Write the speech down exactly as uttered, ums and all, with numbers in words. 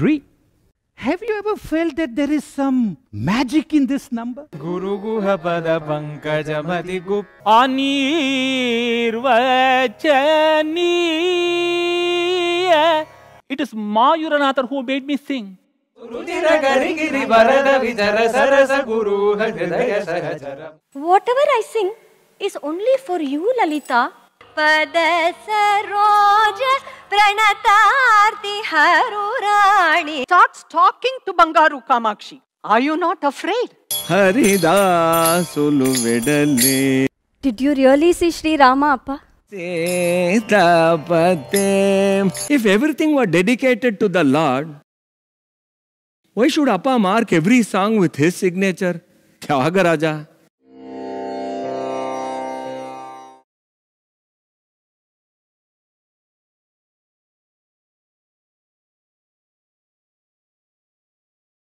three. Have you ever felt that there is some magic in this number? Guru guha pada pankajamati gup anirvachaniya. It is Mayuranathar who made me sing. Whatever I sing is only for you, Lalita. Starts talking to Bangaru Kamakshi. Are you not afraid? Did you really see Sri Rama, Appa? If everything were dedicated to the Lord, why should Appa mark every song with his signature? Tyagaraja.